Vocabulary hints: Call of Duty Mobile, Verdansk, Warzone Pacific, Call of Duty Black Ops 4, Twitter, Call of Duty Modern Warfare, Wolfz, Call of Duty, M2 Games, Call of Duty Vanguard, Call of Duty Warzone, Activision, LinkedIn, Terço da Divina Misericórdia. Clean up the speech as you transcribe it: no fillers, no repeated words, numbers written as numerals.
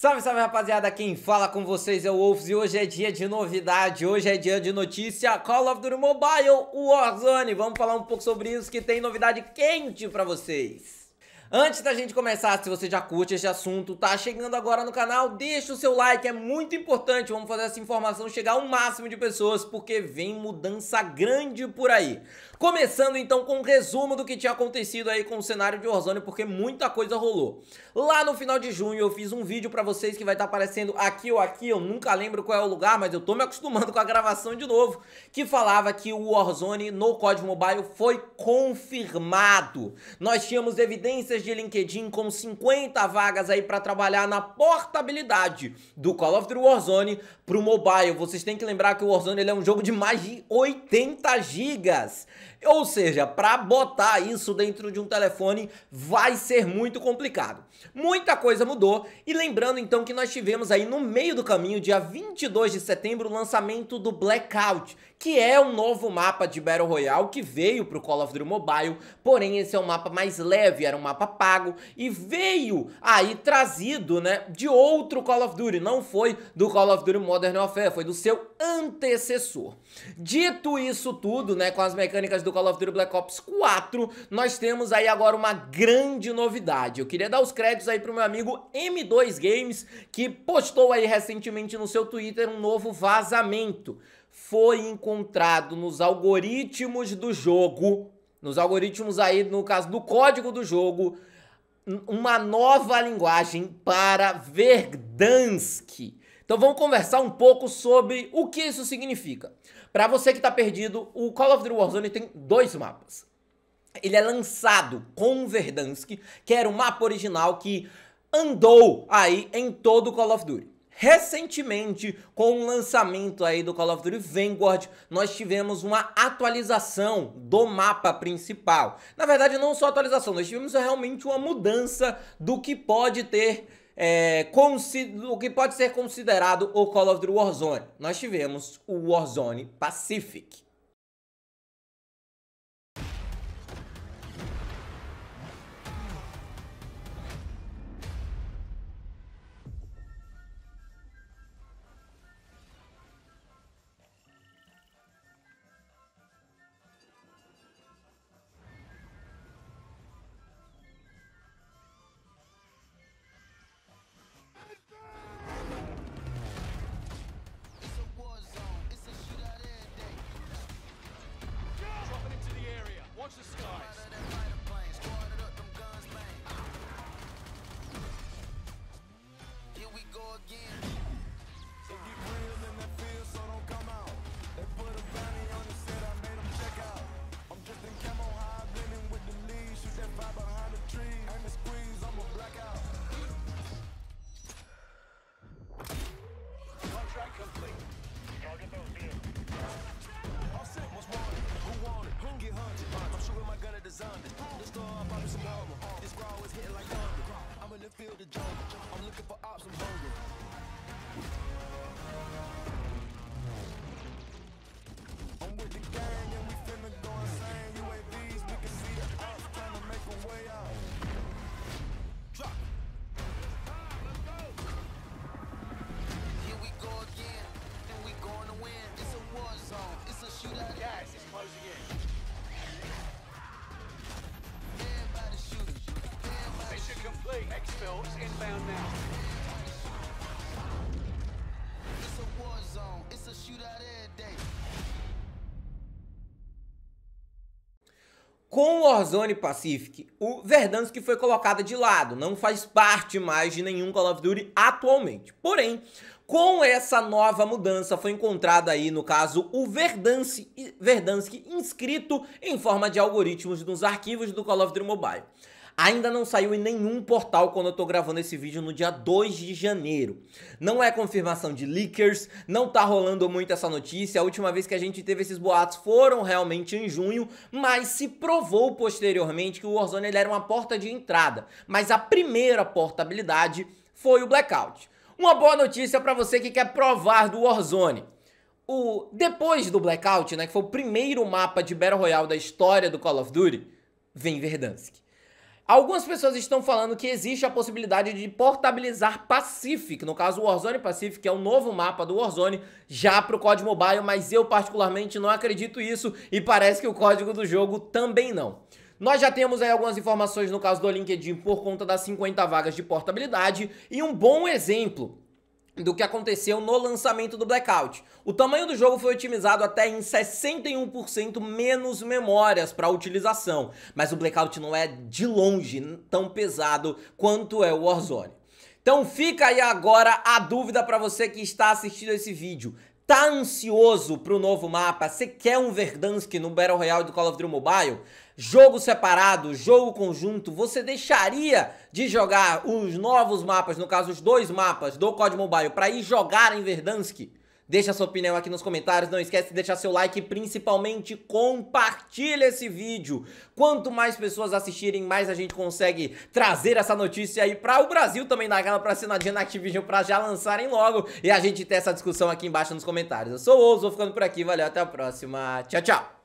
Salve, salve rapaziada, quem fala com vocês é o Wolfz e hoje é dia de novidade, hoje é dia de notícia, Call of Duty Mobile Warzone, vamos falar um pouco sobre isso que tem novidade quente pra vocês. Antes da gente começar, se você já curte esse assunto, tá chegando agora no canal, deixa o seu like, é muito importante, vamos fazer essa informação chegar ao máximo de pessoas, porque vem mudança grande por aí. Começando então com um resumo do que tinha acontecido aí com o cenário de Warzone, porque muita coisa rolou. Lá no final de junho eu fiz um vídeo pra vocês que vai estar aparecendo aqui ou aqui, eu nunca lembro qual é o lugar, mas eu tô me acostumando com a gravação de novo, que falava que o Warzone no COD Mobile foi confirmado. Nós tínhamos evidências de LinkedIn com 50 vagas aí para trabalhar na portabilidade do Call of Duty Warzone pro mobile. Vocês têm que lembrar que o Warzone ele é um jogo de mais de 80 gigas. Ou seja, para botar isso dentro de um telefone vai ser muito complicado. Muita coisa mudou e lembrando então que nós tivemos aí no meio do caminho, dia 22 de setembro, o lançamento do Blackout, que é um novo mapa de Battle Royale que veio pro Call of Duty Mobile, porém esse é um mapa mais leve, era um mapa pago e veio aí trazido, né, de outro Call of Duty, não foi do Call of Duty Modern Warfare, foi do seu antecessor. Dito isso tudo, né, com as mecânicas do Call of Duty Black Ops 4, nós temos aí agora uma grande novidade. Eu queria dar os créditos aí pro meu amigo M2 Games, que postou aí recentemente no seu Twitter um novo vazamento. Foi encontrado nos algoritmos do jogo, nos algoritmos aí, no caso do código do jogo, uma nova linguagem para Verdansk. Então vamos conversar um pouco sobre o que isso significa. Para você que está perdido, o Call of Duty Warzone tem dois mapas. Ele é lançado com Verdansk, que era o mapa original que andou aí em todo o Call of Duty. Recentemente, com o lançamento aí do Call of Duty Vanguard, nós tivemos uma atualização do mapa principal. Na verdade, não só atualização, nós tivemos realmente uma mudança do que pode ter o que pode ser considerado o Call of Duty Warzone. Nós tivemos o Warzone Pacific. Com o Warzone Pacific, o Verdansk foi colocada de lado, não faz parte mais de nenhum Call of Duty atualmente. Porém, com essa nova mudança foi encontrada aí, no caso, o Verdansk inscrito em forma de algoritmos nos arquivos do Call of Duty Mobile. Ainda não saiu em nenhum portal quando eu tô gravando esse vídeo no dia 2 de janeiro. Não é confirmação de leakers, não tá rolando muito essa notícia. A última vez que a gente teve esses boatos foram realmente em junho, mas se provou posteriormente que o Warzone ele era uma porta de entrada. Mas a primeira portabilidade foi o Blackout. Uma boa notícia pra você que quer provar do Warzone. Depois do Blackout, né, que foi o primeiro mapa de Battle Royale da história do Call of Duty, vem Verdansk. Algumas pessoas estão falando que existe a possibilidade de portabilizar Pacific, no caso o Warzone Pacific, que é o novo mapa do Warzone, já para o COD Mobile, mas eu particularmente não acredito isso e parece que o código do jogo também não. Nós já temos aí algumas informações no caso do LinkedIn por conta das 50 vagas de portabilidade e um bom exemplo do que aconteceu no lançamento do Blackout. O tamanho do jogo foi otimizado até em 61% menos memórias para utilização, mas o Blackout não é de longe tão pesado quanto é o Warzone. Então fica aí agora a dúvida para você que está assistindo esse vídeo. Tá ansioso pro novo mapa? Você quer um Verdansk no Battle Royale do Call of Duty Mobile? Jogo separado, jogo conjunto, você deixaria de jogar os novos mapas, no caso os dois mapas do COD Mobile, para ir jogar em Verdansk? Deixa sua opinião aqui nos comentários, não esquece de deixar seu like e principalmente compartilha esse vídeo. Quanto mais pessoas assistirem, mais a gente consegue trazer essa notícia aí para o Brasil também, dar aquela assinadinha na Activision para já lançarem logo e a gente ter essa discussão aqui embaixo nos comentários. Eu sou o Wolfz, vou ficando por aqui, valeu, até a próxima, tchau, tchau!